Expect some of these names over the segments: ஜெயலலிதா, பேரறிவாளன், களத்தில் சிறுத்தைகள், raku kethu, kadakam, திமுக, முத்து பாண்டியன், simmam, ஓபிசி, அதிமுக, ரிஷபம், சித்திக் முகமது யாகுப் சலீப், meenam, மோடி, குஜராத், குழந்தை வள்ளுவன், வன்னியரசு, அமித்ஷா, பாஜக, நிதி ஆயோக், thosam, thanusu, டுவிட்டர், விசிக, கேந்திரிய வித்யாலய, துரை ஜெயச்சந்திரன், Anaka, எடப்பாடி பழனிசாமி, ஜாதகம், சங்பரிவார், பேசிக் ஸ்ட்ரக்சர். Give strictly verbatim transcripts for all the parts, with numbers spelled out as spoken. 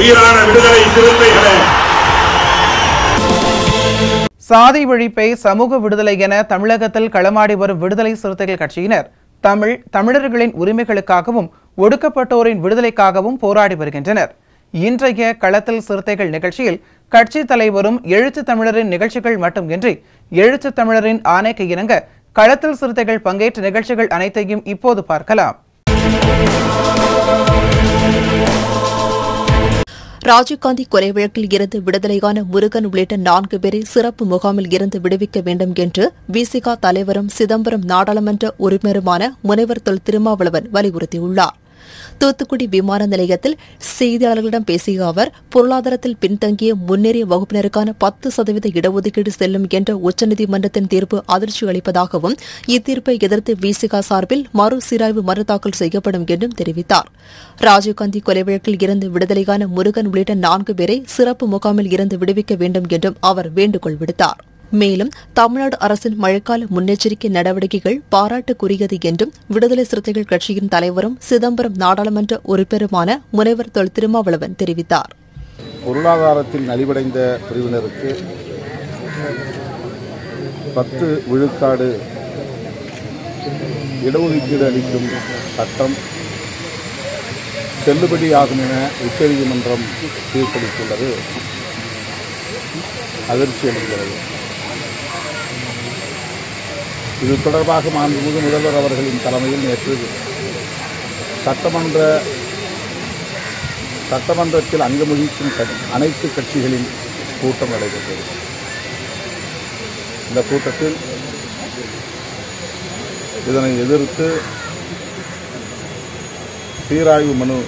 உயிரான விடுதலை சிறுத்தைகளே. சாதி ஒழிப்பை சமூக விடுதலை என தமிழகத்தில் களமாடி வரும் விடுதலை சிறுத்தைகள் கட்சியினர் தமிழ் தமிழர்களின் உரிமைகளுக்காகவும் ஒடுக்கப்பட்டோரின் விடுதலைக்காகவும் போராடி வருகின்றனர். இன்றைய களத்தில் சிறுத்தைகள் நிகழ்ச்சியில் கட்சி தலைவரும் எழுத்து தமிழரின் நிகழ்ச்சிகள் மட்டுமின்றி எழுத்து தமிழரின் ஆணைக்கு இணங்க களத்தில் சிறுத்தைகள் பங்கேற்ற நிகழ்ச்சிகள் அனைத்தையும் இப்போது பார்க்கலாம். ராஜீவ்காந்தி கொலை வழக்கில் இருந்து விடுதலையான முருகன் உள்ளிட்ட நான்கு பேரை சிறப்பு முகாமில் இருந்து விடுவிக்க வேண்டும் என்று விசிகா தலைவரும் சிதம்பரம் நாடாளுமன்ற உறுப்பினருமான முனைவர் தொல் திருமாவளவன் வலியுறுத்தியுள்ளார். தூத்துக்குடி விமான நிலையத்தில் செய்தியாளர்களிடம் பேசிய அவர், பொருளாதாரத்தில் பின்தங்கிய முன்னேறிய வகுப்பினருக்கான பத்து சதவீத இடஒதுக்கீடு செல்லும் என்ற உச்சநீதிமன்றத்தின் தீர்ப்பு அதிர்ச்சி அளிப்பதாகவும் இத்தீர்ப்பை எதிர்த்து விசிகா சார்பில் மறுசீராய்வு மனு தாக்கல் செய்யப்படும் என்றும் தெரிவித்தார். ராஜீவ்காந்தி கொலை வழக்கில் இருந்து விடுதலையான முருகன் உள்ளிட்ட நான்கு பேரை சிறப்பு முகாமில் இருந்து விடுவிக்க வேண்டும் என்றும் அவர் வேண்டுகோள் விடுத்தார். மேலும் தமிழ்நாடு அரசின் மழைக்கால முன்னெச்சரிக்கை நடவடிக்கைகள் பாராட்டுக்குரியது என்றும் விடுதலை சிறுத்தைகள் கட்சியின் தலைவரும் சிதம்பரம் நாடாளுமன்ற உறுப்பினருமான முனைவர் தொல் திருமாவளவன் தெரிவித்தார். பொருளாதாரத்தில் நலிவடைந்த பிரிவினருக்கு பத்து விழுக்காடு இடஒதுக்கீடு அளிக்கும் சட்டம் செல்லுபடியாகும் என உச்சநீதிமன்றம் தீர்ப்பளித்துள்ளது அதிர்ச்சி அளிக்கிறது. இது தொடர்பாக மாண்புமிகு முதல்வர் அவர்களின் தலைமையில் நேற்று சட்டமன்ற சட்டமன்றத்தில் அங்கம் வகிக்கும் அனைத்து கட்சிகளின் கூட்டம் நடைபெற்றது. இந்த கூட்டத்தில் இதனை எதிர்த்து சீராய்வு மனு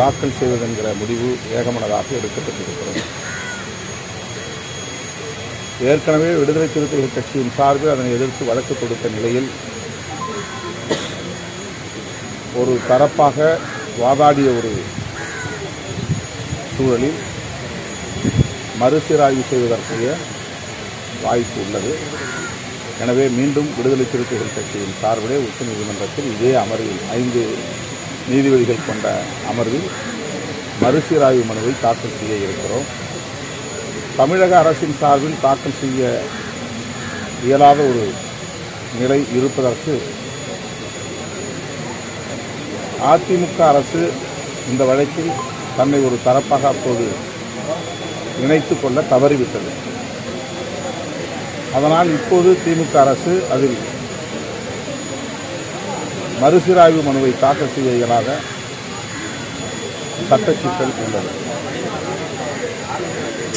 தாக்கல் செய்வதென்கிற முடிவு ஏகமனதாக எடுக்கப்பட்டிருக்கிறது. ஏற்கனவே விடுதலை சிறுத்தைகள் கட்சியின் சார்பில் அதனை எதிர்த்து வழக்கு தொடுத்த நிலையில் ஒரு தரப்பாக வாதாடிய ஒரு சூழலில் மறுசீராய்வு செய்வதற்குரிய வாய்ப்பு உள்ளது. எனவே மீண்டும் விடுதலை சிறுத்தைகள் கட்சியின் சார்பிலே உச்சநீதிமன்றத்தில் இதே அமர்வில் ஐந்து நீதிபதிகள் கொண்ட அமர்வில் மறுசீராய்வு மனுவை தாக்கல் செய்ய இருக்கிறோம். தமிழக அரசின் சார்பில் தாக்கல் செய்ய இயலாத ஒரு நிலை இருப்பதற்கு அதிமுக அரசு இந்த வழக்கில் தன்னை ஒரு தரப்பாக அப்போது இணைத்து கொள்ள தவறிவிட்டது. அதனால் இப்போது திமுக அரசு அதில் மறுசீராய்வு மனுவை தாக்கல் செய்ய இயலாத சட்டச்சிக்கல் உள்ளது.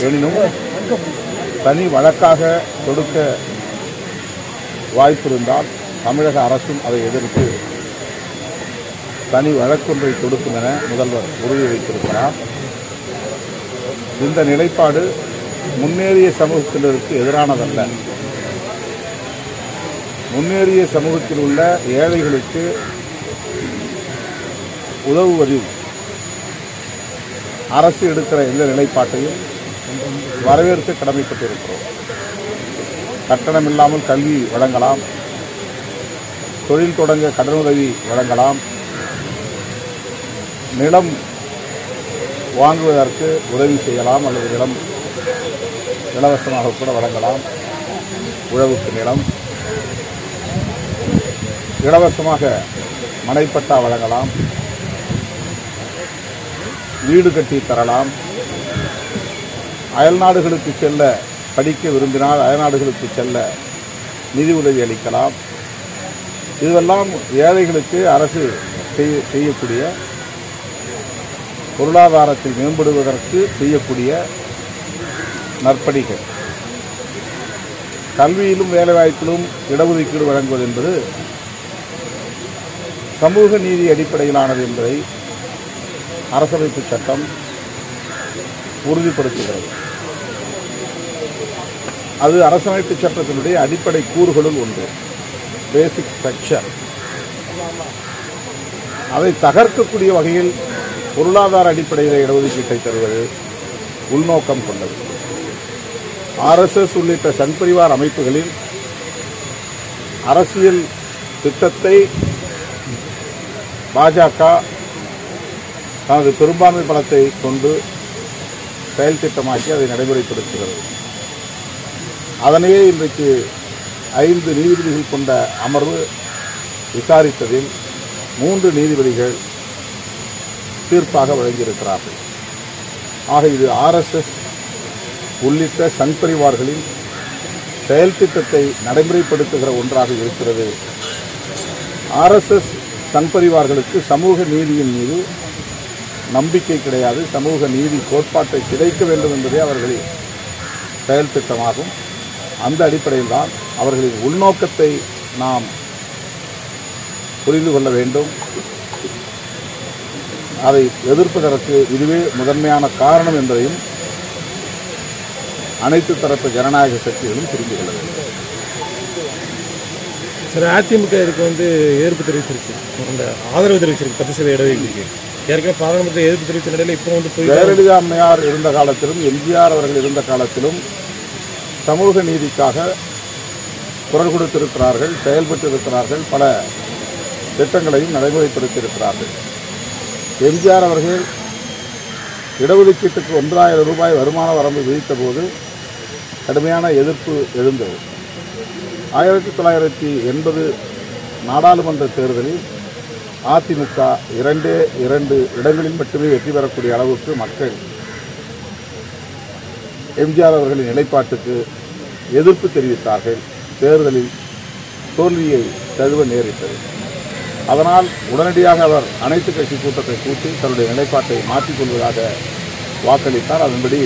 எனினும் தனி வழக்காக தொடுக்க வாய்ப்பிருந்தால் தமிழக அரசும் அதை எதிர்த்து தனி வழக்கொன்றை தொடுக்கும் என முதல்வர் உறுதி அளித்திருக்கிறார். இந்த நிலைப்பாடு முன்னேறிய சமூகத்தினருக்கு எதிரானதல்ல. முன்னேறிய சமூகத்தில் உள்ள ஏழைகளுக்கு உதவுவதில் அரசு எடுக்கிற எந்த நிலைப்பாட்டையும் வரவேற்க கடமைப்பட்டிருக்கிறோம். கட்டணம் இல்லாமல் கல்வி வழங்கலாம், தொழில் தொடங்க கடனுதவி வழங்கலாம், நிலம் வாங்குவதற்கு உதவி செய்யலாம், அல்லது நிலம் இலவசமாக கூட வழங்கலாம். உழவுக்கு நிலம் இலவசமாக மனைப்பட்டா வழங்கலாம், வீடு கட்டி தரலாம், அயல்நாடுகளுக்கு செல்ல படிக்க விரும்பினால் அயல்நாடுகளுக்கு செல்ல நிதி உதவி அளிக்கலாம். இதுவெல்லாம் ஏழைகளுக்கு அரசு செய்யக்கூடிய பொருளாதாரத்தை மேம்படுவதற்கு செய்யக்கூடிய நற்பணிகள். கல்வியிலும் வேலைவாய்ப்பிலும் இடஒதுக்கீடு வழங்குவது என்பது சமூக நீதி அடிப்படையிலானது என்பதை அரசமைப்பு சட்டம் உறுதிப்படுத்துகிறது. அது அரசமைப்பு சட்டத்தினுடைய அடிப்படை கூறுகளுள் ஒன்று, பேசிக் ஸ்ட்ரக்சர். அதை தகர்க்கக்கூடிய வகையில் பொருளாதார அடிப்படையில் இடஒதுக்கீட்டை தருவது உள்நோக்கம் கொண்டது. ஆர்எஸ்எஸ் உள்ளிட்ட சங்பரிவார் அமைப்புகளின் அரசியல் திட்டத்தை பாஜக தனது பெரும்பான்மை பலத்தை கொண்டு செயல் திட்டமாக்கி அதை நடைமுறைப்படுத்துகிறது. அதனையே இன்றைக்கு ஐந்து நீதிபதிகள் கொண்ட அமர்வு விசாரித்ததில் மூன்று நீதிபதிகள் தீர்ப்பாக வழங்கியிருக்கிறார்கள். ஆக இது ஆர்எஸ்எஸ் உள்ளிட்ட சங்பரிவார்களின் செயல் திட்டத்தை நடைமுறைப்படுத்துகிற ஒன்றாக இருக்கிறது. ஆர்எஸ்எஸ் சங்பரிவார்களுக்கு சமூக நீதியின் மீது நம்பிக்கை கிடையாது. சமூக நீதி கோட்பாட்டை கிடைக்க வேண்டும் என்பதே அவர்களின் செயல் திட்டமாகும். அந்த அடிப்படையில் தான் அவர்களின் உள்நோக்கத்தை நாம் புரிந்து கொள்ள வேண்டும். அதை எதிர்ப்பதற்கு இதுவே முதன்மையான காரணம் என்பதையும் அனைத்து தரப்பு ஜனநாயக சக்திகளும் புரிந்து கொள்ள வேண்டும். சார், அதிமுக இதுக்கு வந்து எதிர்ப்பு தெரிவிச்சிருக்கு, ஆதரவு தெரிவிச்சிருக்கு. பத்து சதவீத இடஒதுக்கீடு ஏற்கனவே பாராளுமன்றத்தில் எதிர்ப்பு தெரிவித்த நிலையில் இப்போ வந்து ஜெயலலிதா அம்மையார் இருந்த காலத்திலும் எம்ஜிஆர் அவர்கள் இருந்த காலத்திலும் சமூக நீதிக்காக குரல் கொடுத்திருக்கிறார்கள், செயல்பட்டிருக்கிறார்கள், பல திட்டங்களையும் நடைமுறைப்படுத்தியிருக்கிறார்கள். எம்ஜிஆர் அவர்கள் இடஒதுக்கீட்டுக்கு ஒன்பதாயிரம் ரூபாய் வருமான வரம்பு விதித்த போது கடுமையான எதிர்ப்பு எழுந்தது. ஆயிரத்தி தொள்ளாயிரத்தி எண்பது நாடாளுமன்ற தேர்தலில் அதிமுக இரண்டே இரண்டு இடங்களில் மட்டுமே வெற்றி பெறக்கூடிய அளவுக்கு மக்கள் எம்ஜிஆர் அவர்களின் நிலைப்பாட்டுக்கு எதிர்ப்பு தெரிவித்தார்கள். தேர்தலில் தோல்வியை தழுவ நேரிட்டது. அதனால் உடனடியாக அவர் அனைத்து கட்சி கூட்டத்தை கூட்டி தன்னுடைய நிலைப்பாட்டை மாற்றிக்கொள்வதாக வாக்களித்தார். அதன்படி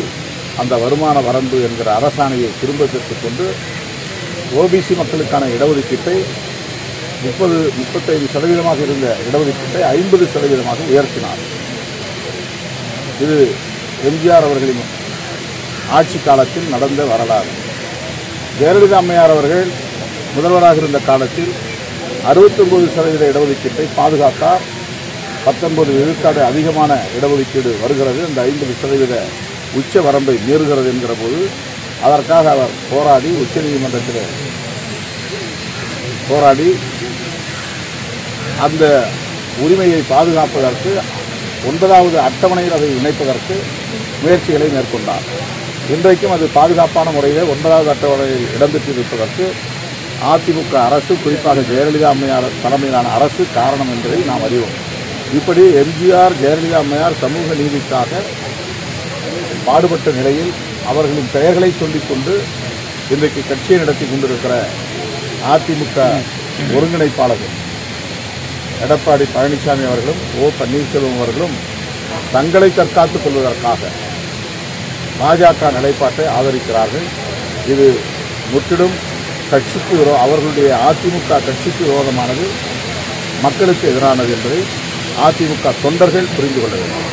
அந்த வருமான வரம்பு என்கிற அரசாணையை திரும்ப பெற்றுக் கொண்டு ஓபிசி மக்களுக்கான இடஒதுக்கீட்டை முப்பது முப்பத்தைந்து சதவீதமாக இருந்த இடஒதுக்கீட்டை ஐம்பது சதவீதமாக உயர்த்தினார். இது எம்ஜிஆர் அவர்களின் ஆட்சி காலத்தில் நடந்த வரலாறு. ஜெயலலிதா அம்மையார் அவர்கள் முதல்வராக இருந்த காலத்தில் அறுபத்தொன்பது சதவீத இடஒதுக்கீட்டை பாதுகாத்தார். பத்தொன்பது விழுக்காடு அதிகமான இடஒதுக்கீடு வருகிறது, அந்த ஐம்பது சதவீத உச்ச வரம்பை மீறுகிறது என்கிற போது அதற்காக அவர் போராடி உச்சநீதிமன்றத்தில் போராடி அந்த உரிமையை பாதுகாப்பதற்கு ஒன்பதாவது அட்டவணையில் அதை இணைப்பதற்கு முயற்சிகளை மேற்கொண்டார். இன்றைக்கும் அது பாதுகாப்பான முறையிலே ஒன்பதாவது அட்டவணையில் இடம்பெற்றிருப்பதற்கு அதிமுக அரசு, குறிப்பாக ஜெயலலிதா அம்மையார் தலைமையிலான அரசு காரணம் என்பதை நாம் அறிவோம். இப்படி எம்ஜிஆர், ஜெயலலிதா அம்மையார் சமூக நீதிக்காக பாடுபட்ட நிலையில் அவர்களின் பெயர்களை சொல்லிக்கொண்டு இன்றைக்கு கட்சியை நடத்தி கொண்டிருக்கிற அதிமுக ஒருங்கிணைப்பாளர்கள் எடப்பாடி பழனிசாமி அவர்களும் ஓ பன்னீர்செல்வம் அவர்களும் தங்களை தற்காத்துக் கொள்வதற்காக பாஜக நிலைப்பாட்டை ஆதரிக்கிறார்கள். இது முற்றிலும் கட்சிக்கு விரோ அவர்களுடைய அதிமுக கட்சிக்கு விரோதமானது, மக்களுக்கு எதிரானது என்பதை அதிமுக தொண்டர்கள் புரிந்து கொள்ள வேண்டும்.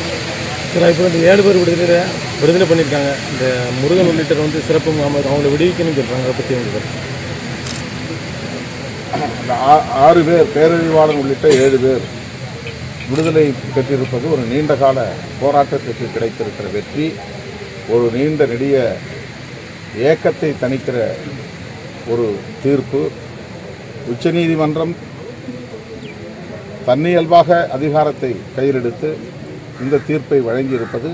சார், இப்போ இந்த ஏழு பேர் விடுதலை விடுதலை பண்ணியிருக்காங்க. இந்த முருகன் உள்ளிட்ட வந்து சிறப்பு அவங்களை விடுவிக்கணும்னு சொல்கிறாங்க. அதை பற்றி உங்களுக்கு ஆறு பேர் பேரறிவாளன் உள்ளிட்ட ஏழு பேர் விடுதலை பெற்றிருப்பது ஒரு நீண்டகால போராட்டத்திற்கு கிடைத்திருக்கிற வெற்றி. ஒரு நீண்ட நெடிய ஏக்கத்தை தணிக்கிற ஒரு தீர்ப்பு. உச்சநீதிமன்றம் தன்னியல்பாக அதிகாரத்தை கையிலெடுத்து இந்த தீர்ப்பை வழங்கியிருப்பது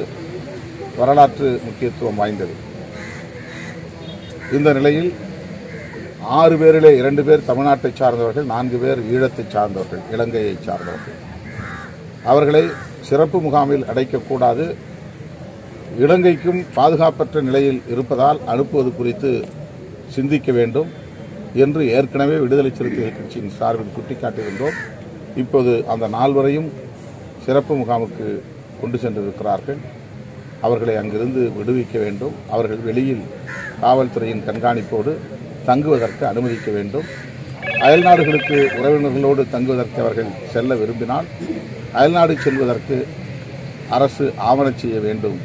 வரலாற்று முக்கியத்துவம் வாய்ந்தது. இந்த நிலையில் ஆறு பேரிலே இரண்டு பேர் தமிழ்நாட்டை சார்ந்தவர்கள், நான்கு பேர் ஈழத்தை சார்ந்தவர்கள், இலங்கையை சார்ந்தவர்கள். அவர்களை சிறப்பு முகாமில் அடைக்கக்கூடாது, இலங்கைக்கும் பாதுகாப்பற்ற நிலையில் இருப்பதால் அனுப்புவது குறித்து சிந்திக்க வேண்டும் என்று ஏற்கனவே விடுதலை சிறுத்தைகள் கட்சியின் சார்பில் சுட்டிக்காட்டியிருந்தோம். இப்போது அந்த நால்வரையும் சிறப்பு முகாமுக்கு கொண்டு சென்றிருக்கிறார்கள். அவர்களை அங்கிருந்து விடுவிக்க வேண்டும். அவர்கள் வெளியில் காவல்துறையின் கண்காணிப்போடு தங்குவதற்கு அனுமதிக்க வேண்டும். அயல்நாடுகளுக்கு உறவினர்களோடு தங்குவதற்கு அவர்கள் செல்ல விரும்பினால் அயல்நாடு செல்வதற்கு அரசு ஆவணம் செய்ய வேண்டும்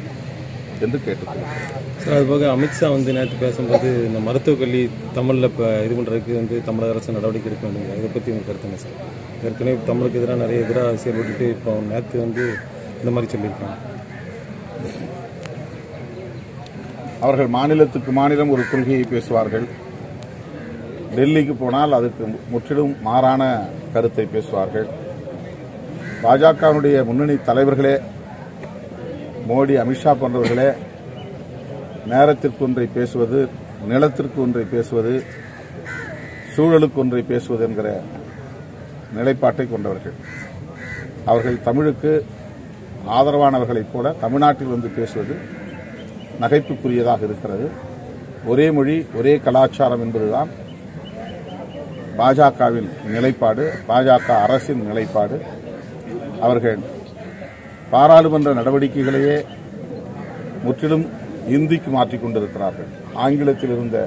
என்று கேட்டுக்கொள்கிறேன். அதுபோக அமித்ஷா வந்து நேற்று பேசும்போது இந்த மருத்துவக் கல்வி தமிழில் இப்போ இது பண்ணுறதுக்கு வந்து தமிழக அரசு நடவடிக்கை எடுக்க வேண்டும். இதை பற்றி உங்களுக்கு கருத்துங்க சார்? ஏற்கனவே தமிழுக்கு எதிராக நிறைய எதிராக செயல்பட்டுட்டு இப்போ நேற்று வந்து இந்த மாதிரி சொல்லியிருக்காங்க. அவர்கள் மாநிலத்துக்கு மாநிலம் ஒரு கொள்கையை பேசுவார்கள். டெல்லிக்கு போனால் அதுக்கு முற்றிலும் மாறான கருத்தை பேசுவார்கள். பாஜகவுடைய முன்னணி தலைவர்களே மோடி அமித்ஷா போன்றவர்களே, நேரத்திற்கு ஒன்றை பேசுவது, நிலத்திற்கு ஒன்றை பேசுவது, சூழலுக்கு ஒன்றை பேசுவது என்கிற நிலைப்பாட்டை கொண்டவர்கள். அவர்கள் தமிழுக்கு ஆதரவானவர்களைப் போல தமிழ்நாட்டில் வந்து பேசுவது நகைப்புக்குரியதாக இருக்கிறது. ஒரே மொழி, ஒரே கலாச்சாரம் என்பதுதான் பாஜகவின் நிலைப்பாடு, பாஜக அரசின் நிலைப்பாடு. அவர்கள் பாராளுமன்ற நடவடிக்கைகளையே முற்றிலும் இந்திக்கு மாற்றிக் கொண்டிருக்கிறார்கள். ஆங்கிலத்தில் இருந்த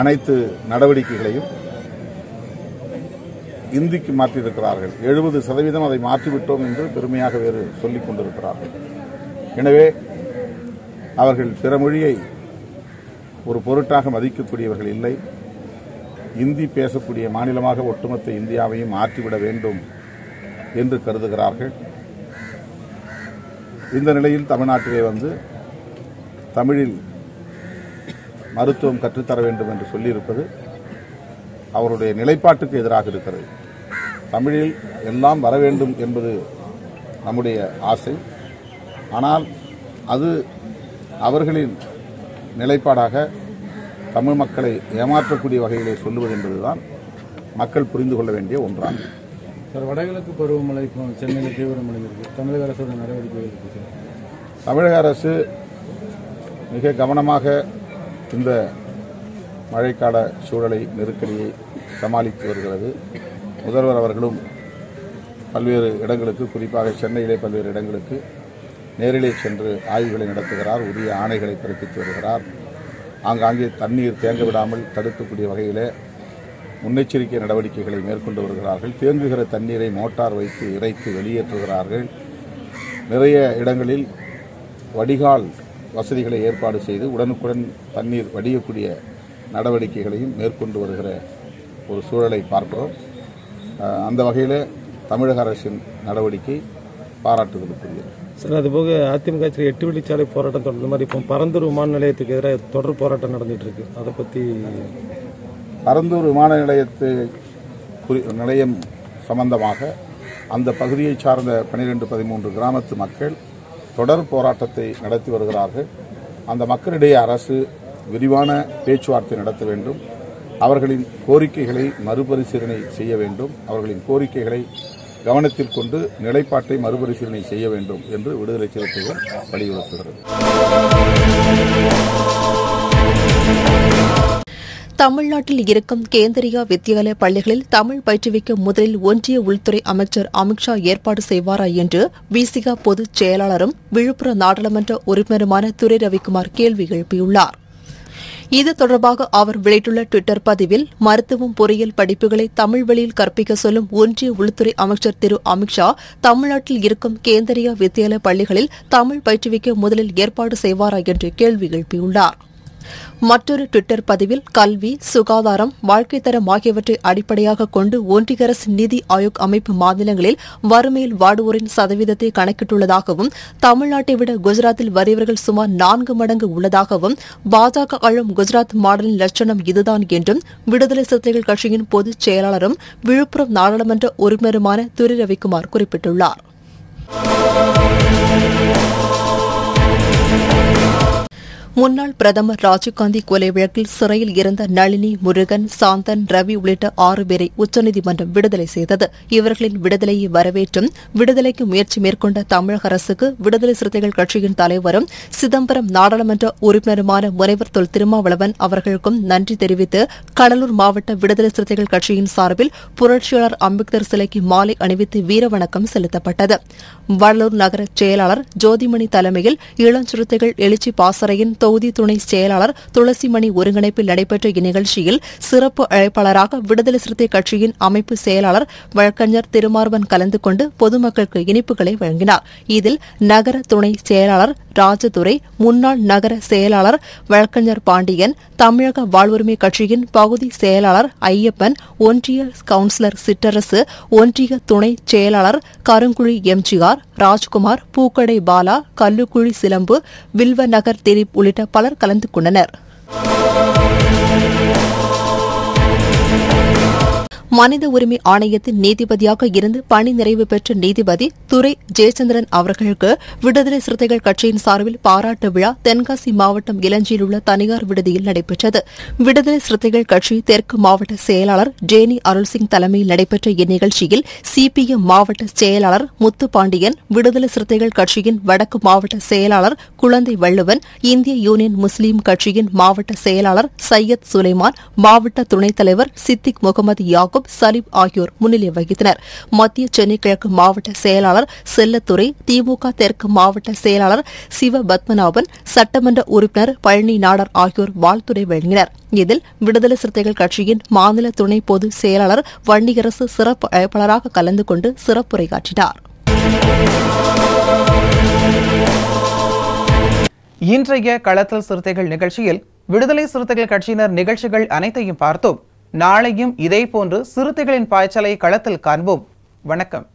அனைத்து நடவடிக்கைகளையும் இந்திக்கு மாற்றியிருக்கிறார்கள். எழுபது சதவீதம் அதை மாற்றிவிட்டோம் என்று பெருமையாக வேறு சொல்லிக் கொண்டிருக்கிறார்கள். எனவே அவர்கள் பிற மொழியை ஒரு பொருட்டாக மதிக்கக்கூடியவர்கள் இல்லை. இந்தி பேசக்கூடிய மாநிலமாக ஒட்டுமொத்த இந்தியாவையும் மாற்றிவிட வேண்டும் என்று கருதுகிறார்கள். இந்த நிலையில் தமிழ்நாட்டிலே வந்து தமிழில் மருத்துவம் கற்றுத்தர வேண்டும் என்று சொல்லியிருப்பது அவருடைய நிலைப்பாட்டுக்கு எதிராக இருக்கிறது. தமிழில் எல்லாம் வர வேண்டும் என்பது நம்முடைய ஆசை. ஆனால் அது அவர்களின் நிலைப்பாடாக தமிழ் மக்களை ஏமாற்றக்கூடிய வகையிலே சொல்லுவது என்பதுதான் மக்கள் புரிந்து கொள்ள வேண்டிய ஒன்றாகும். சார், வடகிழக்கு பருவமழை சென்னையில் தீவிரமடைந்திருக்கு. தமிழக அரசோட நடவடிக்கை, தமிழக அரசு மிக கவனமாக இந்த மழைக்கால சூழலை, நெருக்கடியை சமாளித்து வருகிறது. முதல்வர் அவர்களும் பல்வேறு இடங்களுக்கு, குறிப்பாக சென்னையிலே பல்வேறு இடங்களுக்கு நேரிலே சென்று ஆய்வுகளை நடத்துகிறார், உரிய ஆணைகளை பிறப்பித்து வருகிறார். ஆங்காங்கே தண்ணீர் தேங்க விடாமல் தடுக்கக்கூடிய வகையில் முன்னெச்சரிக்கை நடவடிக்கைகளை மேற்கொண்டு வருகிறார்கள். தேங்குகிற தண்ணீரை மோட்டார் வைத்து இறைத்து வெளியேற்றுகிறார்கள். நிறைய இடங்களில் வடிகால் வசதிகளை ஏற்பாடு செய்து உடனுக்குடன் தண்ணீர் வடியக்கூடிய நடவடிக்கைகளையும் மேற்கொண்டு வருகிற ஒரு சூழலை பார்க்கிறோம். அந்த வகையில் தமிழக அரசின் நடவடிக்கை பாராட்டுதலுக்குரியது. சார், அதுபோக அதிமுக ஆட்சியில் எட்டு வழிச்சாலை போராட்டம் தொடர்ந்த மாதிரி இப்போ பரந்தூர் விமான நிலையத்துக்கு எதிராக தொடர் போராட்டம் நடந்துகிட்டு இருக்கு. அதை பற்றி, பரந்தூர் விமான நிலையத்து நிலையம் சம்பந்தமாக அந்த பகுதியை சார்ந்த பனிரெண்டு பதிமூன்று கிராமத்து மக்கள் தொடர் போராட்டத்தை நடத்தி வருகிறார்கள். அந்த மக்களிடையே அரசு விரிவான பேச்சுவார்த்தை நடத்த வேண்டும். அவர்களின் கோரிக்கைகளை மறுபரிசீலனை செய்ய வேண்டும். அவர்களின் கோரிக்கைகளை கவனத்தில் கொண்டு நிலைப்பாட்டை மறுபரிசீலனை செய்ய வேண்டும் என்று விடுதலை சிறுத்தைகள் வலியுறுத்துகிறது. தமிழ்நாட்டில் இருக்கும் கேந்திரிய வித்யாலய பள்ளிகளில் தமிழ் பயிற்றுவிக்க முதலில் ஒன்றிய உள்துறை அமைச்சர் அமித்ஷா ஏற்பாடு செய்வாரா என்று விசிக பொதுச் செயலாளரும் விழுப்புரம் நாடாளுமன்ற உறுப்பினருமான துரை ரவிக்குமார் கேள்வி எழுப்பியுள்ளார். இது தொடர்பாக அவர் வெளியிட்டுள்ள டுவிட்டர் பதிவில், மருத்துவம், பொறியியல் படிப்புகளை தமிழ் வழியில் கற்பிக்க சொல்லும் ஒன்றிய உள்துறை அமைச்சர் திரு அமித்ஷா தமிழ்நாட்டில் இருக்கும் கேந்திரிய வித்யாலய பள்ளிகளில் தமிழ் பயிற்றுவிக்க முதலில் ஏற்பாடு செய்வாரா என்று கேள்வி எழுப்பியுள்ளார். மற்றொரு டுவிட்டர் பதிவில், கல்வி, சுகாதாரம், வாழ்க்கைத் தரம் ஆகியவற்றை அடிப்படையாக கொண்டு ஒன்றிய அரசு நிதி ஆயோக் அமைப்பு மாநிலங்களில் வறுமையில் வாடுவோரின் சதவீதத்தை கணக்கிட்டுள்ளதாகவும், தமிழ்நாட்டை விட குஜராத்தில் வறியவர்கள் சுமார் நான்கு மடங்கு உள்ளதாகவும், பாஜக ஆளும் குஜராத் மாடலின் லட்சணம் இதுதான் என்றும் விடுதலை சிறுத்தைகள் கட்சியின் பொதுச் செயலாளரும் விழுப்புரம் நாடாளுமன்ற உறுப்பினருமான துரை ரவிக்குமார் குறிப்பிட்டுள்ளார். முன்னாள் பிரதமர் ராஜீவ்காந்தி கொலை வழக்கில் சிறையில் இருந்த நளினி, முருகன், சாந்தன், ரவி உள்ளிட்ட ஆறு பேரை உச்சநீதிமன்றம் விடுதலை செய்தது. இவர்களின் விடுதலையை வரவேற்றும் விடுதலைக்கு முயற்சி மேற்கொண்ட தமிழக அரசுக்கு விடுதலை சிறுத்தைகள் கட்சியின் தலைவரும் சிதம்பரம் நாடாளுமன்ற உறுப்பினருமான முனைவர் தொல் திருமாவளவன் அவர்களுக்கும் நன்றி தெரிவித்து கடலூர் மாவட்ட விடுதலை சிறுத்தைகள் கட்சியின் சார்பில் புரட்சியாளர் அம்பேத்கர் சிலைக்கு மாலை அணிவித்து வீரவணக்கம் செலுத்தப்பட்டது. வடலூர் நகர செயலாளர் ஜோதிமணி தலைமையில் இளஞ்சிறுத்தைகள் எழுச்சி பாசறையின் தொகுதி துணை செயலாளர் துளசிமணி ஒருங்கிணைப்பில் நடைபெற்ற இந்நிகழ்ச்சியில் சிறப்பு அழைப்பாளராக விடுதலை சிறுத்தை கட்சியின் அமைப்பு செயலாளர் வழக்கறிஞர் திருமார்வன் கலந்து கொண்டு பொதுமக்களுக்கு இனிப்புகளை வழங்கினார். இதில் நகர துணை செயலாளர் ராஜதுரை, முன்னாள் நகர செயலாளர் வழக்கறிஞர் பாண்டியன், தமிழக வாழ்வுரிமை கட்சியின் பகுதி செயலாளர் ஐயப்பன், ஒன்றிய கவுன்சிலர் சிற்றரசு, ஒன்றிய துணை செயலாளர் கருங்குழி எம்ஜிஆர், ராஜ்குமார், பூக்கடை பாலா, கல்லுக்குழி சிலம்பு, வில்வ நகர் திரிப் உள்ளிட்ட பலர் கலந்து கொண்டனர். மனித உரிமை ஆணையத்தின் நீதிபதியாக இருந்து பணி நிறைவு பெற்ற நீதிபதி துரை ஜெயச்சந்திரன் அவர்களுக்கு விடுதலை சிறுத்தைகள் கட்சியின் சார்பில் பாராட்டு விழா தென்காசி மாவட்டம் இளஞ்சியில் உள்ள தனியார் விடுதியில் நடைபெற்றது. விடுதலை சிறுத்தைகள் கட்சி தெற்கு மாவட்ட செயலாளர் ஜேனி அருள்சிங் தலைமையில் நடைபெற்ற இந்நிகழ்ச்சியில் சிபிஎம் மாவட்ட செயலாளர் முத்து பாண்டியன், விடுதலை சிறுத்தைகள் கட்சியின் வடக்கு மாவட்ட செயலாளர் குழந்தை வள்ளுவன், இந்திய யூனியன் முஸ்லீம் கட்சியின் மாவட்ட செயலாளர் சையத் சுலைமான், மாவட்ட துணைத் தலைவர் சித்திக் முகமது யாகுப் சலீப் ஆகியோர் முன்னிலை வகித்தனர். மத்திய சென்னை கிழக்கு மாவட்ட செயலாளர் செல்லத்துறை, திமுக தெற்கு மாவட்ட செயலாளர் சிவபத்மநாபன், சட்டமன்ற உறுப்பினர் பழனி நாடார் ஆகியோர் வாழ்த்துரை வழங்கினர். இதில் விடுதலை சிறுத்தைகள் கட்சியின் மாநில துணை பொதுச் செயலாளர் வன்னியரசு சிறப்பு அழைப்பாளராக கலந்து கொண்டு சிறப்புரையாற்றினார். இன்றைய களத்தில் சிறுத்தைகள் நிகழ்ச்சியில் விடுதலை சிறுத்தைகள் கட்சியினர் நிகழ்ச்சிகள் அனைத்தையும் பார்த்தோம். நாளையும் இதே போன்று சிறுத்தைகளின் பாய்ச்சலை களத்தில் காண்போம். வணக்கம்.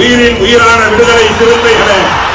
உயிரின் உயிரான விடுதலை சிறுத்தைகளே!